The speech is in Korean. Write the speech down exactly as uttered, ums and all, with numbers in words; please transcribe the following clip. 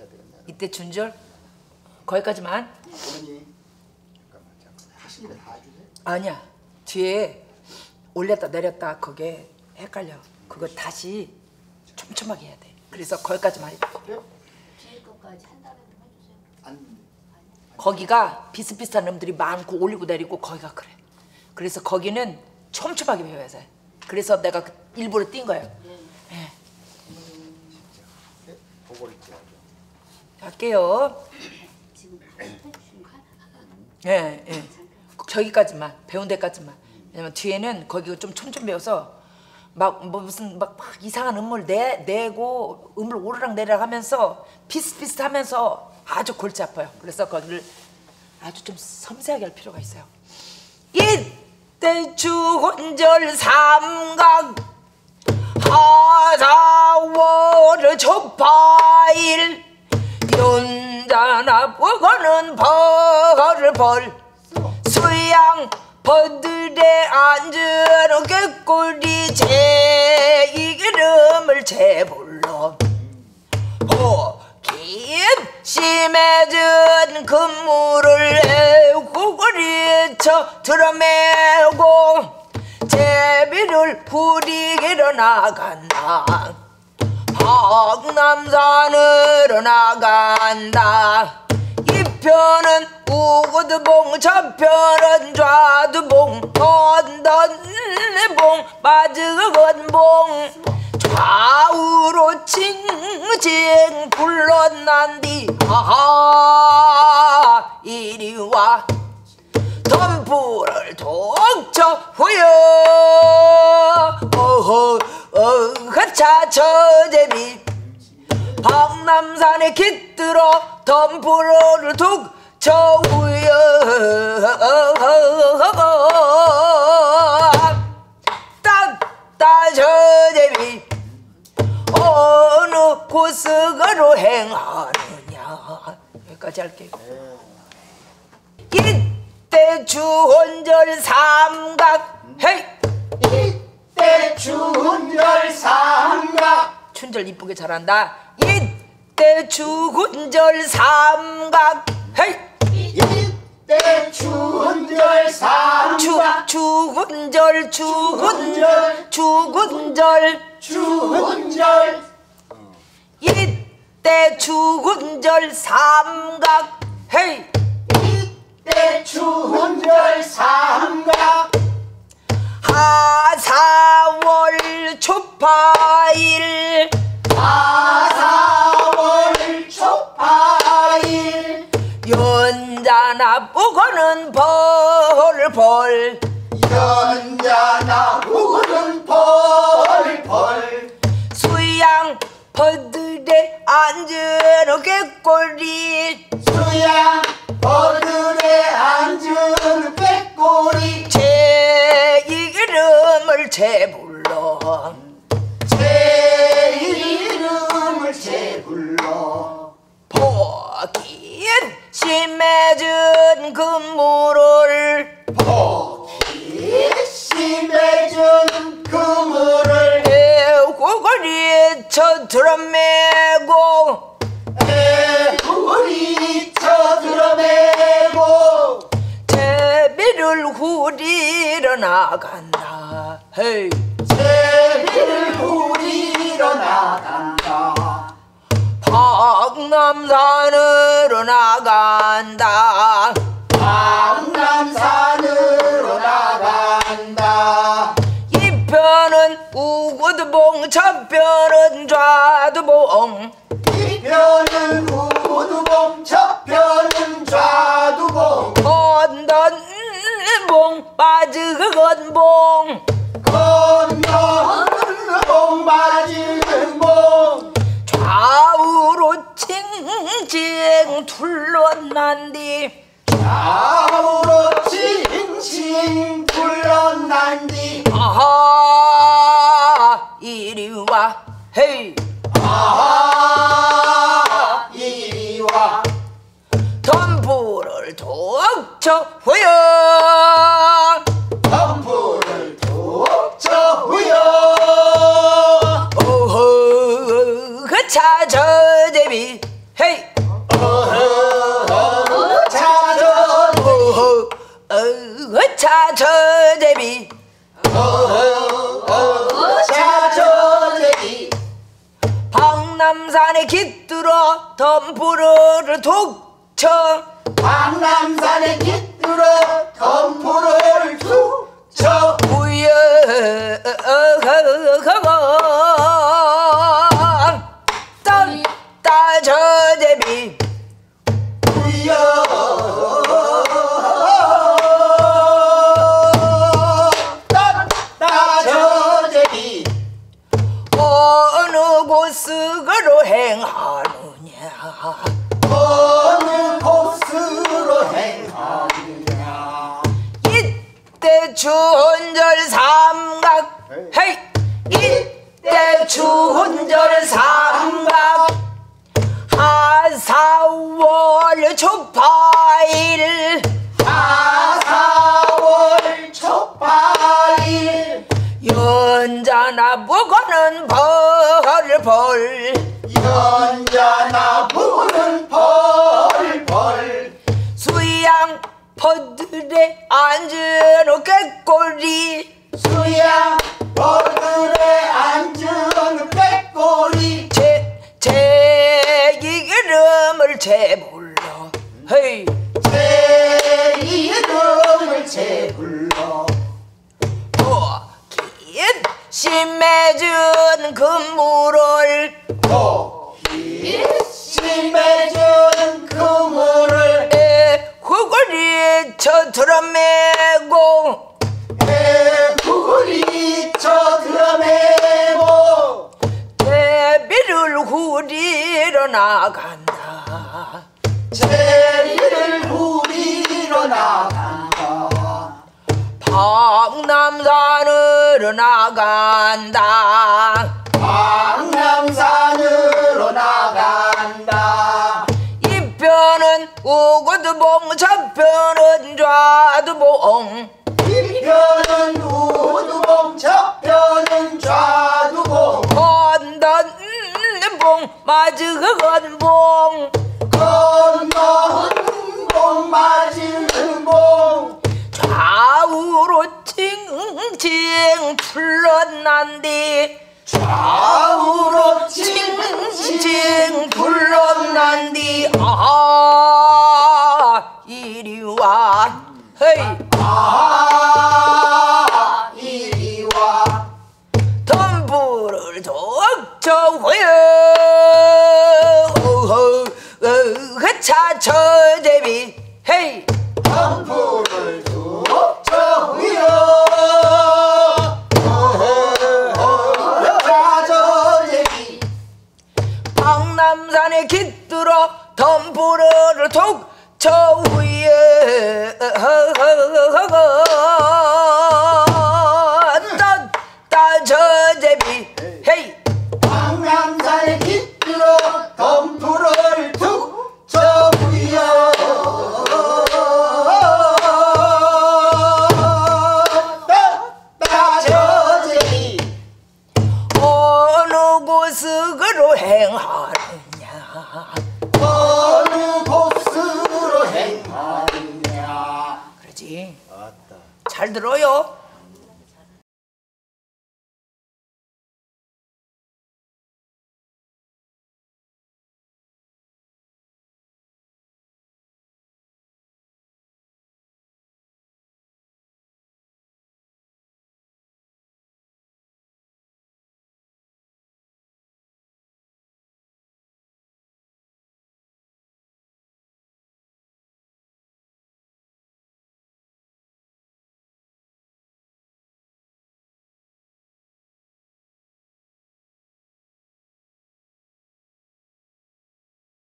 하셔야 되겠네요. 이때 준절? 거기까지만? 어머니 잠깐만 잠깐만 하시는 게 다 해주세요? 아니야. 뒤에 올렸다 내렸다 그게 헷갈려. 그거 다시 촘촘하게 해야 돼. 그래서 거기까지만 해주고. 그래요? 뒤에 것까지 한다면 해주세요. 안. 거기가 비슷비슷한 음들이 많고 올리고 내리고 거기가 그래. 그래서 거기는 촘촘하게 배워야 돼. 그래서 내가 일부러 띈 거예요. 네. 할게요. 예, 예. 저기까지만 배운 데까지만. 왜냐면 뒤에는 거기 좀 촘촘 배워서 막 뭐 무슨 막, 막 이상한 음을 내 내고 음을 오르락 내리락 하면서 비슷비슷하면서 아주 골치 아파요. 그래서 거기를 아주 좀 섬세하게 할 필요가 있어요. 이때 주혼절 삼각 하사월 초파일 연자나 버거는 벌을 벌 수양 버들에 앉은 개꿀이 제 이름을 제불러 심해진 금물을 애우고 그리쳐 드러매고 제비를 부리기로 나간다. 박남산으로 나간다. 이 편은 우구두봉 저 편은 좌두봉 건던봉 마지근봉 좌우로 칭칭 불러난디 아하 이리와 덤불을 동쳐 후여 어허 어허차 저제비 박남산에 깃들어 덤불을 동쳐 후여 따따 저제비 어느 고승으로 행하느냐. 여기까지 할게요. 이때 주혼절 삼각 헤이 이때 주혼절 삼각 춘절 이쁘게 잘한다. 이때 주혼절 삼각 헤이 이때 주혼절 삼각 주혼절 주혼절 주혼절 주혼절 이때 주혼절 삼각 헤이 이때 주혼절 삼각 하사월 초파일 하사월 초파일 연자나 보고는 벌벌 연자나 보고는 벌벌 수양 버들에 앉으러 개꼬리 수양 버들에 앉으러 개꼬리 제 이름을 제불러 제 이름을 제불러 포기엔 심해준 금물을 포기엔 심해준 금물을 고거리쳐 드러매고 고거리쳐 드러매고 제비를 후리러 나간다. 헤이 제비를 후리러 나간다. 박남산으로 나간다. 박남산으로 나간다. 이 편은 우구두봉 저 편은 좌두봉 이 편은 우구두봉 저 편은 좌두봉 건던봉 빠지근봉 건던봉 빠지근봉 좌우로 칭칭 둘러난디 좌우로 칭칭 둘러난디 아하 이리와 헤이 아하 이리와 덤불을 동쳐 후여 덤불을 동쳐 후여 오호 그차 저제비 헤이! 어허 차전 어허 차전제비 어허 차전제비 방남산에 깃들어 덤프로를 툭쳐 방남산에 깃들어 덤프로를 툭쳐 우여허허허 따저제비 우여 따저제비 어느 곳으로 행하느냐 어느 곳으로 행하느냐 이때 추운절 삼각 헤이 이때 추운절 삼각 하사월 초파일 하사월 초파일 연자나 부고는 벌벌 연자나 부고는 벌벌 수양 퍼들에 앉은 꾀꼬리 수양 퍼들에 앉은 꾀꼬리 제 불러 헤이 제 이름을 제 불러 도끼 심해준 그물을 도끼 심해준 그물을 애구구리 쳐 드러매고 애구구리 쳐 드러매고 제비를 후리러 나간다 제비를 부리러 나간다 방남산으로 나간다 방남산으로 나간다 이편은 우거두봉 저편은 좌두봉 이편은 우거두봉 저편은 좌두봉 건넌 봉 맞은 봉 건너는 봉 맞은 봉 좌우로 칭칭 풀러난디 좌우로 칭칭 풀러난디 아 이리와 헤이 아 이리와 덤불을 독쳐호여 차저제비 헤이 덤불을 독쳐후여 차저제비 방남산에 깃들어 덤불을 독쳐후여 따저제비 헤이 방남산에 깃들어 덤불을 독 저구여 따저제비 어느 곳으로 행하느냐 어느 곳으로 행하느냐 그러지? 아따. 잘 들어요.